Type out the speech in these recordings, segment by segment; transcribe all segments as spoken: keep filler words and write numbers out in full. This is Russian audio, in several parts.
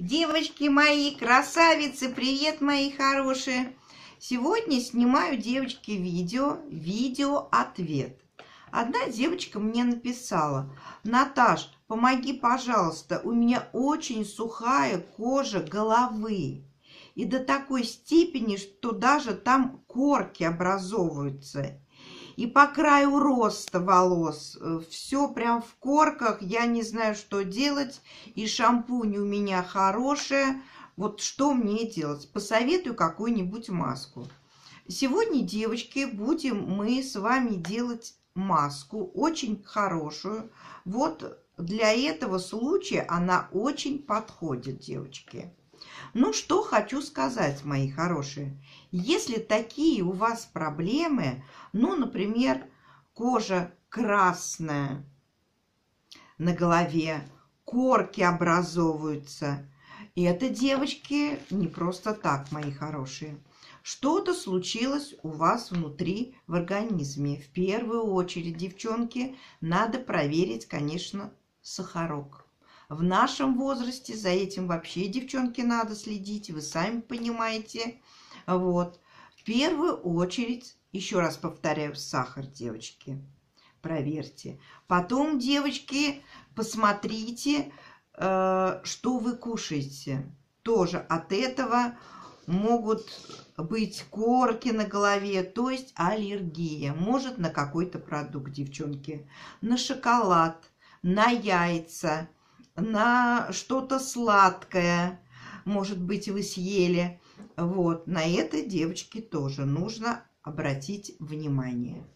Девочки мои, красавицы, привет, мои хорошие! Сегодня снимаю, девочки, видео, видео-ответ. Одна девочка мне написала: Наташ, помоги, пожалуйста, у меня очень сухая кожа головы. И до такой степени, что даже там корки образовываются. И по краю роста волос. Все прям в корках. Я не знаю, что делать. И шампунь у меня хорошая. Вот что мне делать? Посоветую какую-нибудь маску. Сегодня, девочки, будем мы с вами делать маску. Очень хорошую. Вот для этого случая она очень подходит, девочки. Ну, что хочу сказать, мои хорошие. Если такие у вас проблемы, ну, например, кожа красная на голове, корки образовываются, это, девочки, не просто так, мои хорошие. Что-то случилось у вас внутри в организме. В первую очередь, девчонки, надо проверить, конечно, сахарок. В нашем возрасте за этим вообще, девчонки, надо следить, вы сами понимаете. Вот. В первую очередь, еще раз повторяю, сахар, девочки, проверьте. Потом, девочки, посмотрите, э, что вы кушаете. Тоже от этого могут быть корки на голове, то есть аллергия. Может, на какой-то продукт, девчонки. На шоколад, на яйца, на что-то сладкое, может быть, вы съели. Вот, на это, девочки, тоже нужно обратить внимание.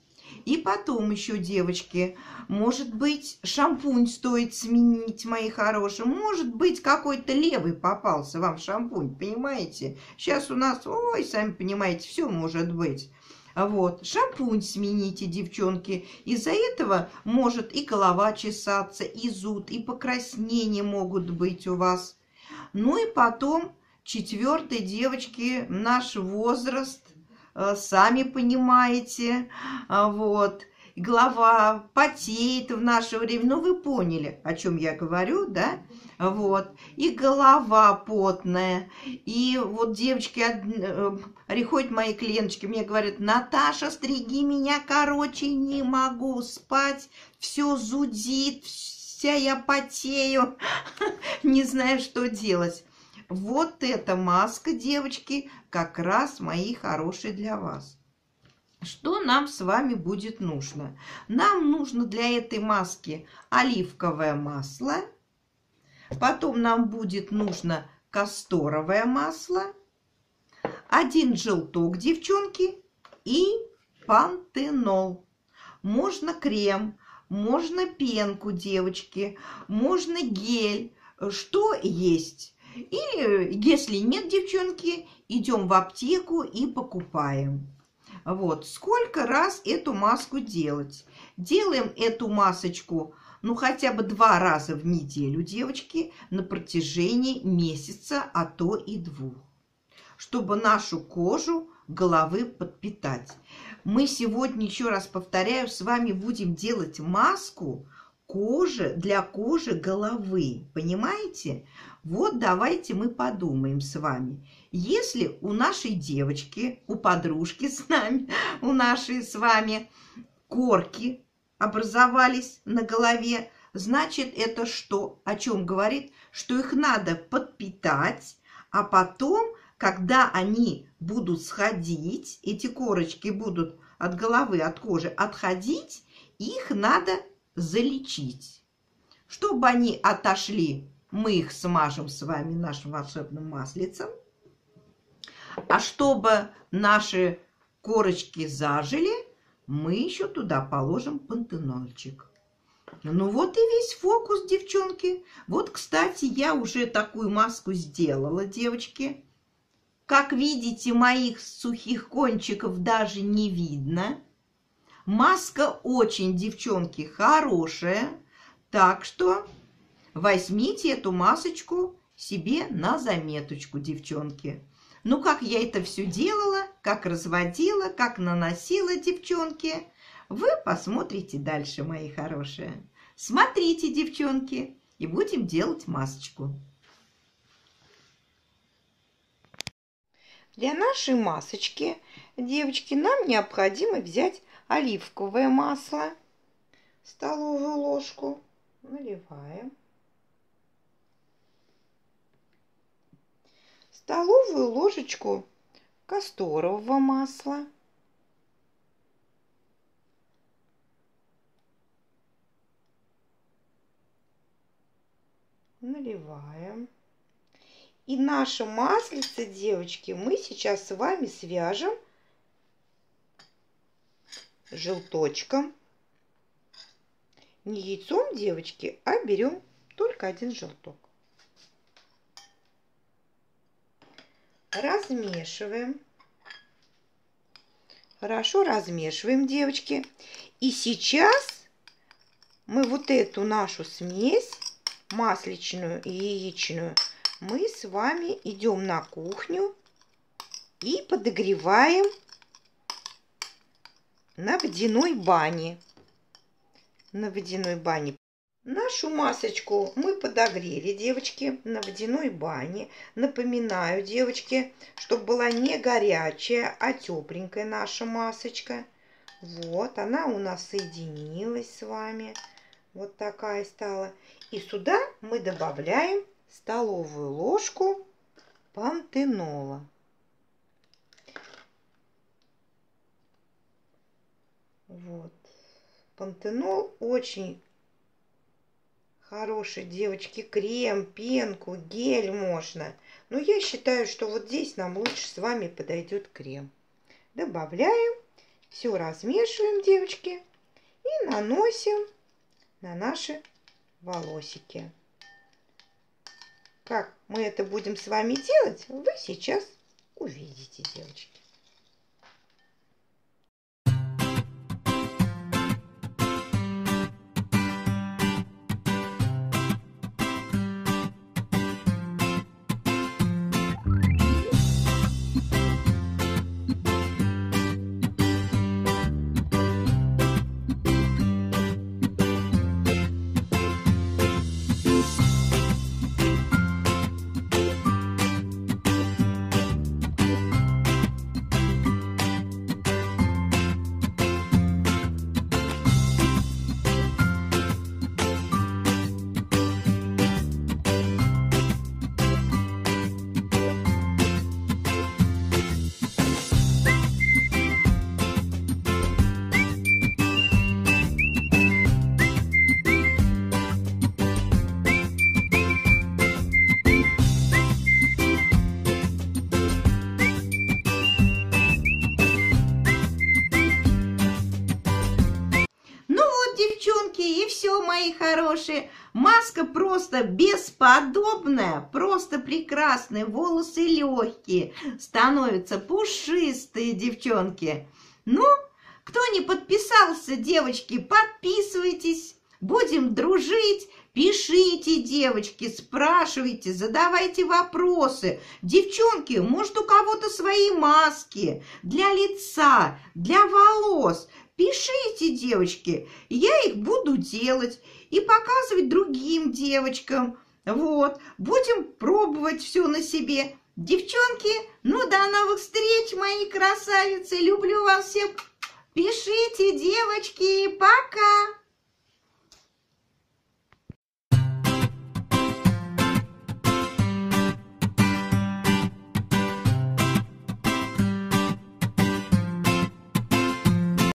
И потом еще, девочки, может быть, шампунь стоит сменить, мои хорошие. Может быть, какой-то левый попался вам шампунь, понимаете? Сейчас у нас, ой, сами понимаете, все может быть. Вот, шампунь смените, девчонки. Из-за этого может и голова чесаться, и зуд, и покраснения могут быть у вас. Ну и потом, четвертый, девочки, наш возраст, сами понимаете, вот. Голова потеет в наше время. Ну, вы поняли, о чем я говорю, да? Вот. И голова потная. И вот девочки приходят, мои клиенточки, мне говорят: Наташа, стриги меня, короче, не могу спать. Все зудит, вся я потею. Не знаю, что делать. Вот эта маска, девочки, как раз, мои хорошие, для вас. Что нам с вами будет нужно? Нам нужно для этой маски оливковое масло. Потом нам будет нужно касторовое масло. Один желток, девчонки. И пантенол. Можно крем. Можно пенку, девочки. Можно гель. Что есть? Или, если нет, девчонки, идем в аптеку и покупаем. Вот, сколько раз эту маску делать? Делаем эту масочку, ну, хотя бы два раза в неделю, девочки, на протяжении месяца, а то и двух. Чтобы нашу кожу головы подпитать. Мы сегодня, еще раз повторяю, с вами будем делать маску кожи, для кожи головы. Понимаете? Вот давайте мы подумаем с вами. Если у нашей девочки, у подружки с нами, у нашей с вами корки образовались на голове, значит, это что? О чем говорит? Что их надо подпитать, а потом, когда они будут сходить, эти корочки будут от головы, от кожи отходить, их надо залечить. Чтобы они отошли, мы их смажем с вами нашим волшебным маслицем. А чтобы наши корочки зажили, мы еще туда положим пантенольчик. Ну вот и весь фокус, девчонки. Вот, кстати, я уже такую маску сделала, девочки. Как видите, моих сухих кончиков даже не видно. Маска очень, девчонки, хорошая. Так что возьмите эту масочку себе на заметочку, девчонки. Ну, как я это все делала, как разводила, как наносила, девчонки, вы посмотрите дальше, мои хорошие. Смотрите, девчонки, и будем делать масочку. Для нашей масочки, девочки, нам необходимо взять оливковое масло, столовую ложку, наливаем. Столовую ложечку касторового масла. Наливаем. И наше маслице, девочки, мы сейчас с вами свяжем желточком. Не яйцом, девочки, а берем только один желток. Размешиваем. Хорошо размешиваем, девочки. И сейчас мы вот эту нашу смесь, масличную и яичную, мы с вами идем на кухню и подогреваем на водяной бане. На водяной бане. Нашу масочку мы подогрели, девочки, на водяной бане. Напоминаю, девочки, чтобы была не горячая, а тепленькая наша масочка. Вот, она у нас соединилась с вами. Вот такая стала. И сюда мы добавляем столовую ложку пантенола. Вот. Пантенол очень хороший, девочки, крем, пенку, гель можно. Но я считаю, что вот здесь нам лучше с вами подойдет крем. Добавляем, все размешиваем, девочки, и наносим на наши волосики. Как мы это будем с вами делать, вы сейчас увидите, девочки. И все, мои хорошие, маска просто бесподобная, просто прекрасная, волосы легкие, становятся пушистые, девчонки. Ну, кто не подписался, девочки, подписывайтесь, будем дружить, пишите, девочки, спрашивайте, задавайте вопросы. Девчонки, может, у кого-то свои маски для лица, для волос. Пишите, девочки, я их буду делать и показывать другим девочкам. Вот, будем пробовать все на себе. Девчонки, ну до новых встреч, мои красавицы, люблю вас всех. Пишите, девочки, пока!